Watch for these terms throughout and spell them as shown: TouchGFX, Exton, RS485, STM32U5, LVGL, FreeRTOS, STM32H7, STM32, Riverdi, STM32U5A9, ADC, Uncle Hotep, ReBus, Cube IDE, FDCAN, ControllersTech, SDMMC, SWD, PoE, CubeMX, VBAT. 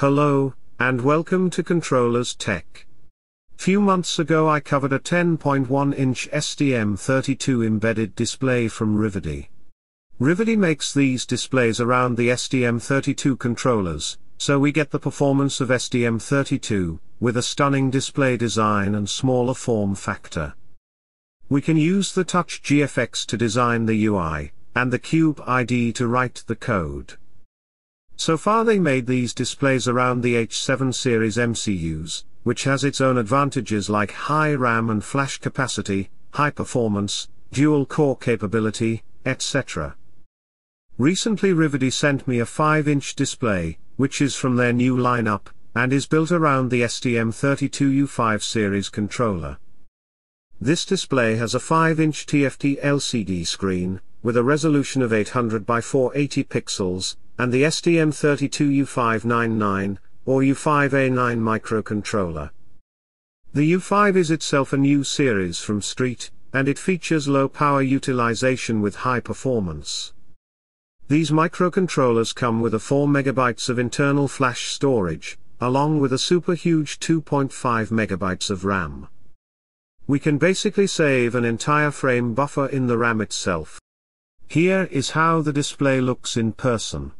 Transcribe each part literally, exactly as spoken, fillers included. Hello, and welcome to ControllersTech. Few months ago I covered a ten point one inch S T M thirty-two embedded display from Riverdi. Riverdi makes these displays around the S T M thirty-two controllers, so we get the performance of S T M thirty-two, with a stunning display design and smaller form factor. We can use the TouchGFX to design the U I, and the Cube I D E to write the code. So far they made these displays around the H seven series M C Us, which has its own advantages like high RAM and flash capacity, high performance, dual core capability, et cetera. Recently Riverdi sent me a five inch display, which is from their new lineup, and is built around the S T M thirty-two U five series controller. This display has a five inch T F T L C D screen, with a resolution of eight hundred by four eighty pixels, and the S T M thirty-two U five ninety-nine, or U five A nine microcontroller. The U five is itself a new series from Street, and it features low power utilization with high performance. These microcontrollers come with a four megabytes of internal flash storage, along with a super huge two point five megabytes of RAM. We can basically save an entire frame buffer in the RAM itself. Here is how the display looks in person.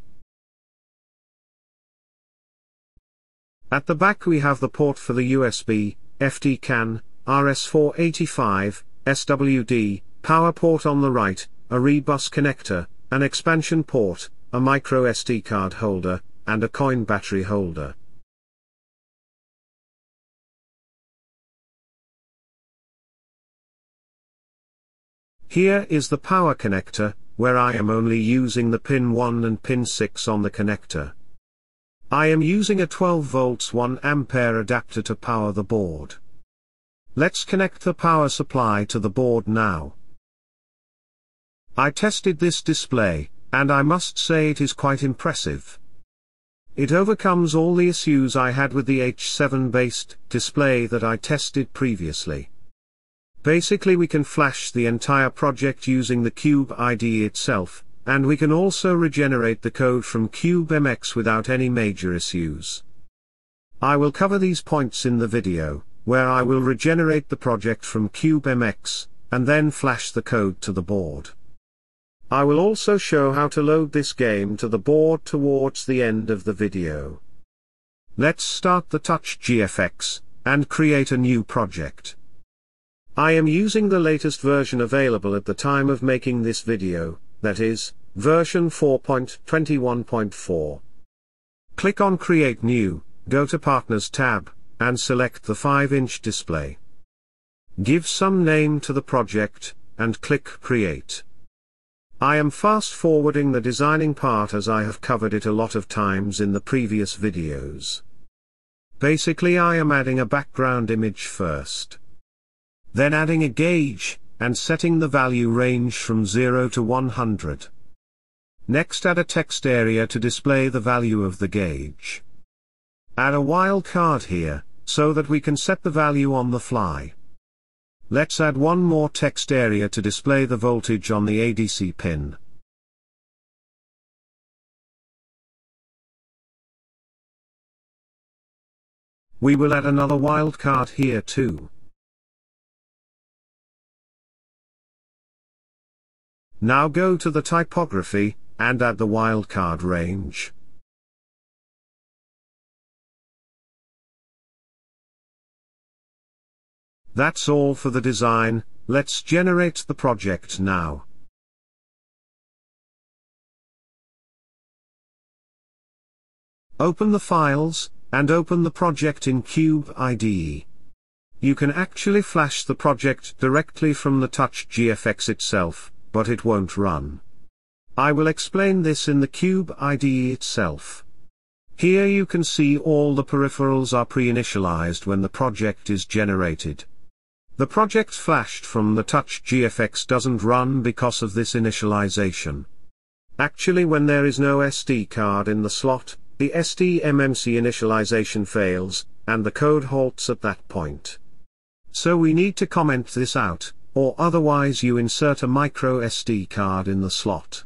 At the back we have the port for the U S B, F D C A N, R S four eighty-five, S W D, power port on the right, a ReBus connector, an expansion port, a micro S D card holder, and a coin battery holder. Here is the power connector, where I am only using the pin one and pin six on the connector. I am using a twelve volts one ampere adapter to power the board. Let's connect the power supply to the board now. I tested this display, and I must say it is quite impressive. It overcomes all the issues I had with the H seven based display that I tested previously. Basically we can flash the entire project using the Cube I D E itself, and we can also regenerate the code from CubeMX without any major issues. I will cover these points in the video, where I will regenerate the project from CubeMX, and then flash the code to the board. I will also show how to load this game to the board towards the end of the video. Let's start the TouchGFX, and create a new project. I am using the latest version available at the time of making this video, that is, version four point twenty-one point four. Click on Create New, go to Partners tab, and select the five inch display. Give some name to the project, and click Create. I am fast forwarding the designing part as I have covered it a lot of times in the previous videos. Basically I am adding a background image first. Then adding a gauge, and setting the value range from zero to one hundred. Next add a text area to display the value of the gauge. Add a wildcard here, so that we can set the value on the fly. Let's add one more text area to display the voltage on the A D C pin. We will add another wildcard here too. Now go to the typography, and add the wildcard range. That's all for the design, let's generate the project now. Open the files, and open the project in Cube I D E. You can actually flash the project directly from the TouchGFX itself, but it won't run. I will explain this in the Cube I D E itself. Here you can see all the peripherals are pre-initialized when the project is generated. The project flashed from the TouchGFX doesn't run because of this initialization. Actually when there is no S D card in the slot, the S D M M C initialization fails, and the code halts at that point. So we need to comment this out, or otherwise you insert a micro S D card in the slot.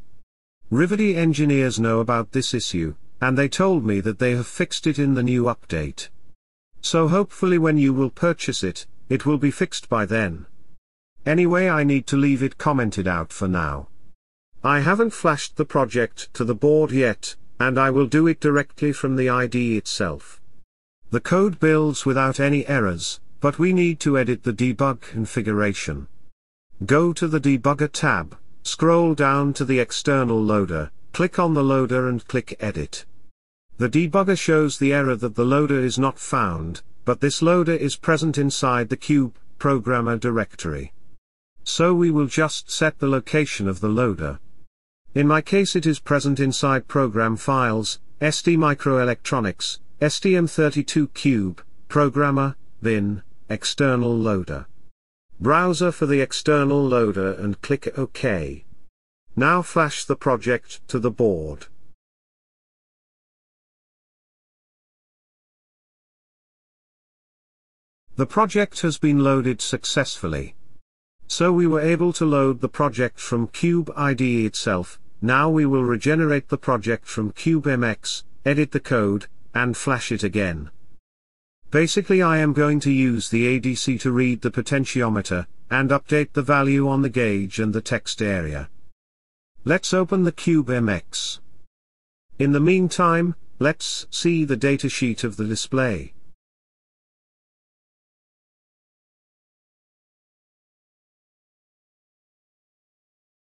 Riverdi engineers know about this issue, and they told me that they have fixed it in the new update. So hopefully when you will purchase it, it will be fixed by then. Anyway, I need to leave it commented out for now. I haven't flashed the project to the board yet, and I will do it directly from the I D E itself. The code builds without any errors, but we need to edit the debug configuration. Go to the debugger tab, scroll down to the external loader, click on the loader and click edit. The debugger shows the error that the loader is not found, but this loader is present inside the Cube programmer directory. So we will just set the location of the loader. In my case it is present inside program files, S T Microelectronics, S T M thirty-two Cube, Programmer, bin, External Loader. Browser for the external loader and click OK. Now flash the project to the board. The project has been loaded successfully. So we were able to load the project from Cube I D E itself. Now we will regenerate the project from CubeMX, edit the code, and flash it again. Basically I am going to use the A D C to read the potentiometer, and update the value on the gauge and the text area. Let's open the CubeMX. In the meantime, let's see the datasheet of the display.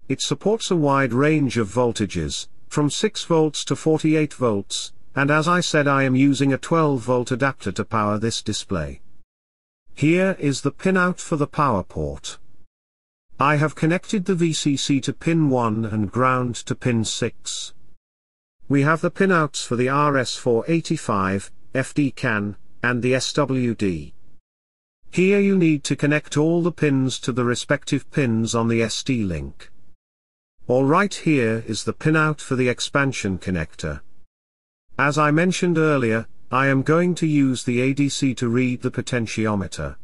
It supports a wide range of voltages, from six volts to forty-eight volts, and as I said I am using a twelve volt adapter to power this display. Here is the pinout for the power port. I have connected the V C C to pin one and ground to pin six. We have the pinouts for the R S four eighty-five, F D C A N, and the S W D. Here you need to connect all the pins to the respective pins on the S T link. Alright, here is the pinout for the expansion connector. As I mentioned earlier, I am going to use the A D C to read the potentiometer.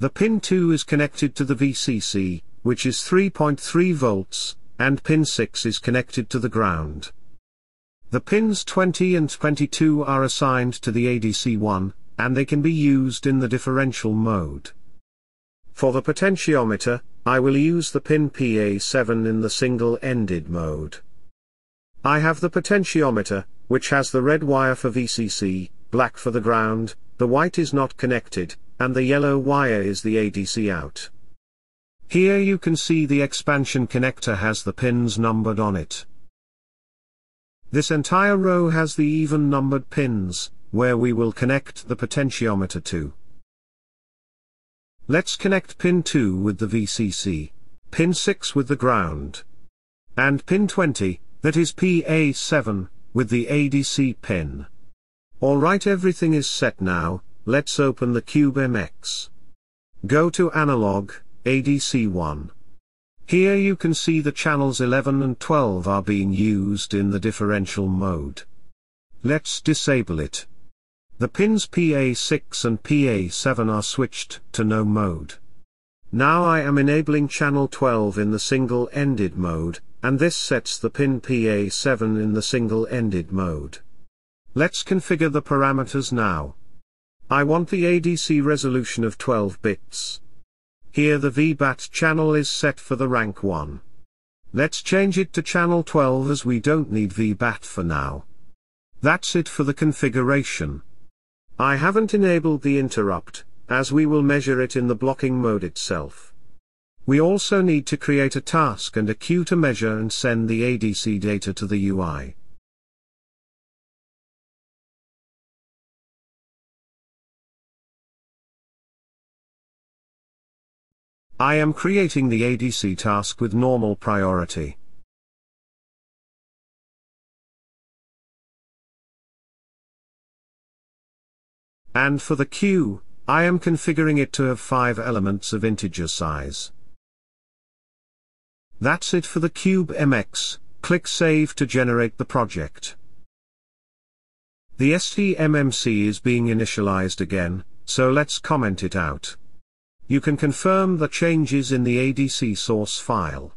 The pin two is connected to the V C C, which is three point three volts, and pin six is connected to the ground. The pins twenty and twenty-two are assigned to the A D C one, and they can be used in the differential mode. For the potentiometer, I will use the pin P A seven in the single-ended mode. I have the potentiometer, which has the red wire for V C C, black for the ground, the white is not connected, and the yellow wire is the A D C out. Here you can see the expansion connector has the pins numbered on it. This entire row has the even-numbered pins, where we will connect the potentiometer to. Let's connect pin two with the V C C, pin six with the ground, and pin twenty, that is P A seven, with the A D C pin. Alright, everything is set now, let's open the CubeMX. Go to Analog, A D C one. Here you can see the channels eleven and twelve are being used in the differential mode. Let's disable it. The pins P A six and P A seven are switched to no mode. Now I am enabling channel twelve in the single-ended mode, and this sets the pin P A seven in the single-ended mode. Let's configure the parameters now. I want the A D C resolution of twelve bits. Here the V BAT channel is set for the rank one. Let's change it to channel twelve as we don't need V BAT for now. That's it for the configuration. I haven't enabled the interrupt, as we will measure it in the blocking mode itself. We also need to create a task and a queue to measure and send the A D C data to the U I. I am creating the A D C task with normal priority. And for the queue, I am configuring it to have five elements of integer size. That's it for the CubeMX, click Save to generate the project. The S T M M C is being initialized again, so let's comment it out. You can confirm the changes in the A D C source file.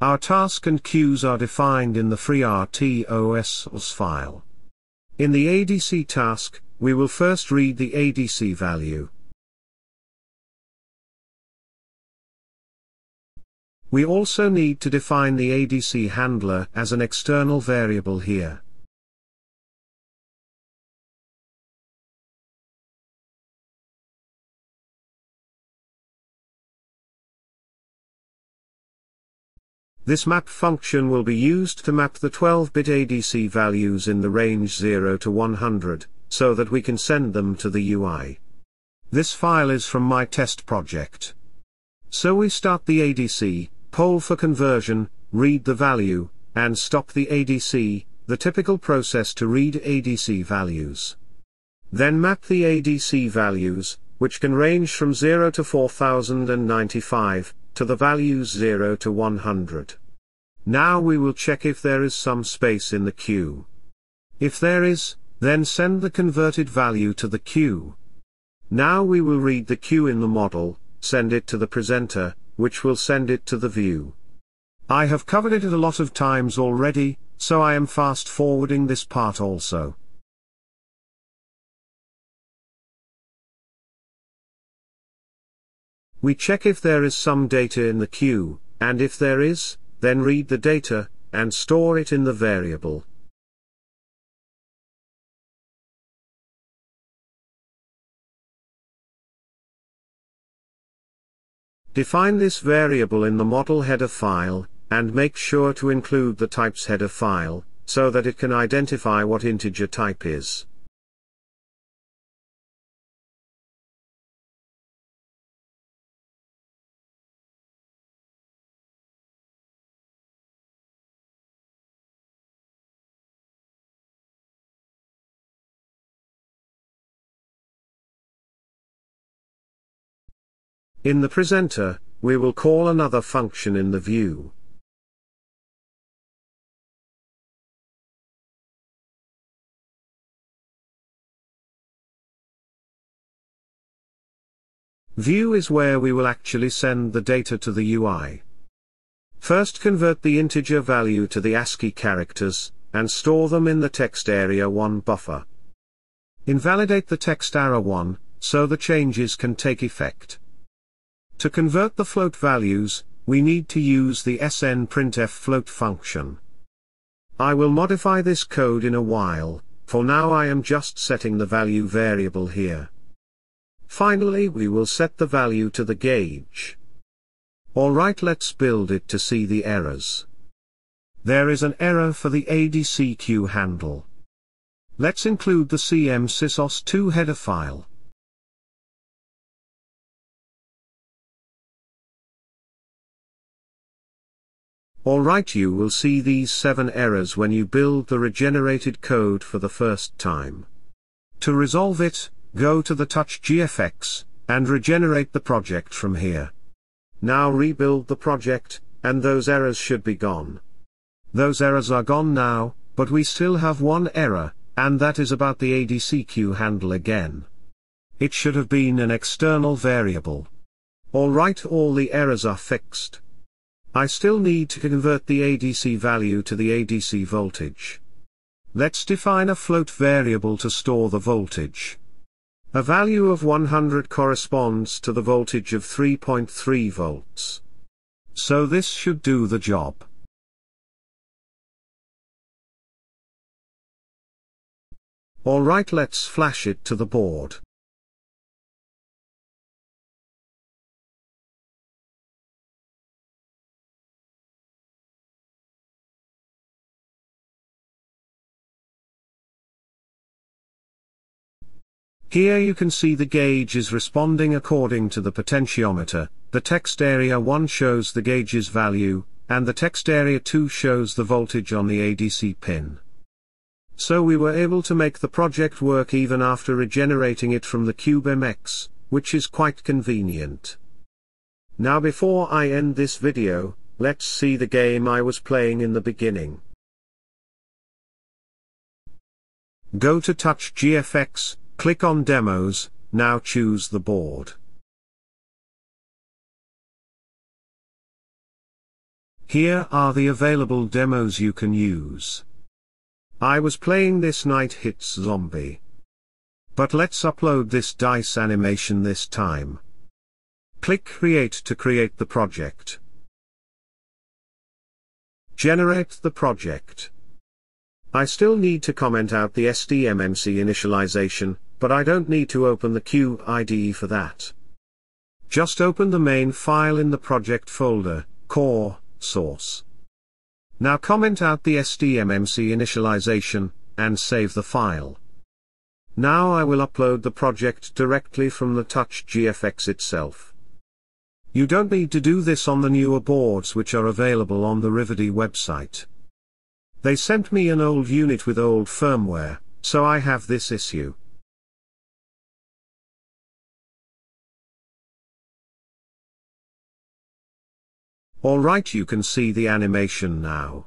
Our task and queues are defined in the FreeRTOS file. In the A D C task, we will first read the A D C value. We also need to define the A D C handler as an external variable here. This map function will be used to map the twelve bit A D C values in the range zero to one hundred, so that we can send them to the U I. This file is from my test project. So we start the A D C, poll for conversion, read the value, and stop the A D C, the typical process to read A D C values. Then map the A D C values, which can range from zero to four thousand ninety-five, to the values zero to one hundred. Now we will check if there is some space in the queue. If there is, then send the converted value to the queue. Now we will read the queue in the model, send it to the presenter, which will send it to the view. I have covered it a lot of times already, so I am fast forwarding this part also. We check if there is some data in the queue, and if there is, then read the data, and store it in the variable. Define this variable in the model header file, and make sure to include the types header file, so that it can identify what integer type is. In the presenter, we will call another function in the view. View is where we will actually send the data to the U I. First, convert the integer value to the ASCII characters, and store them in the text area one buffer. Invalidate the text arrow one, so the changes can take effect. To convert the float values, we need to use the snprintfFloat function. I will modify this code in a while, for now I am just setting the value variable here. Finally, we will set the value to the gauge. Alright, let's build it to see the errors. There is an error for the A D C queue handle. Let's include the C M sysos two header file. Alright, you will see these seven errors when you build the regenerated code for the first time. To resolve it, go to the TouchGFX, and regenerate the project from here. Now rebuild the project, and those errors should be gone. Those errors are gone now, but we still have one error, and that is about the A D C queue handle again. It should have been an external variable. Alright, all the errors are fixed. I still need to convert the A D C value to the A D C voltage. Let's define a float variable to store the voltage. A value of one hundred corresponds to the voltage of three point three volts. So this should do the job. Alright, let's flash it to the board. Here you can see the gauge is responding according to the potentiometer. The text area one shows the gauge's value, and the text area two shows the voltage on the A D C pin. So we were able to make the project work even after regenerating it from the CubeMX, which is quite convenient. Now, before I end this video, let's see the game I was playing in the beginning. Go to TouchGFX. Click on Demos, now choose the board. Here are the available demos you can use. I was playing this Night Hits Zombie. But let's upload this dice animation this time. Click Create to create the project. Generate the project. I still need to comment out the S T M M C initialization, but I don't need to open the Cube I D E for that. Just open the main file in the project folder, core, source. Now comment out the S T M M C initialization, and save the file. Now I will upload the project directly from the TouchGFX itself. You don't need to do this on the newer boards which are available on the Riverdi website. They sent me an old unit with old firmware, so I have this issue. Alright, you can see the animation now.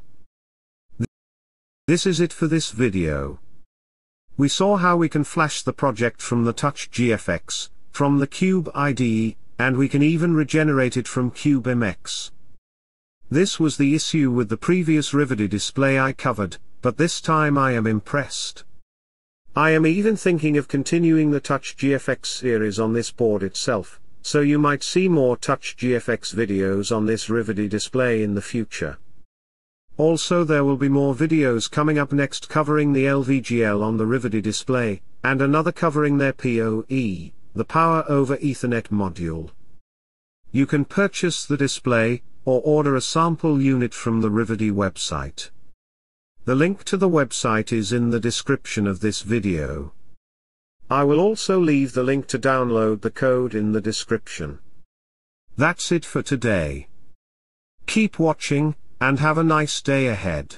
This is it for this video. We saw how we can flash the project from the TouchGFX, from the Cube I D E, and we can even regenerate it from CubeMX. This was the issue with the previous Riverdi display I covered, but this time I am impressed. I am even thinking of continuing the TouchGFX series on this board itself, so you might see more TouchGFX videos on this Riverdi display in the future. Also, there will be more videos coming up next covering the L V G L on the Riverdi display, and another covering their P O E, the Power over Ethernet module. You can purchase the display, or order a sample unit from the Riverdi website. The link to the website is in the description of this video. I will also leave the link to download the code in the description. That's it for today. Keep watching, and have a nice day ahead.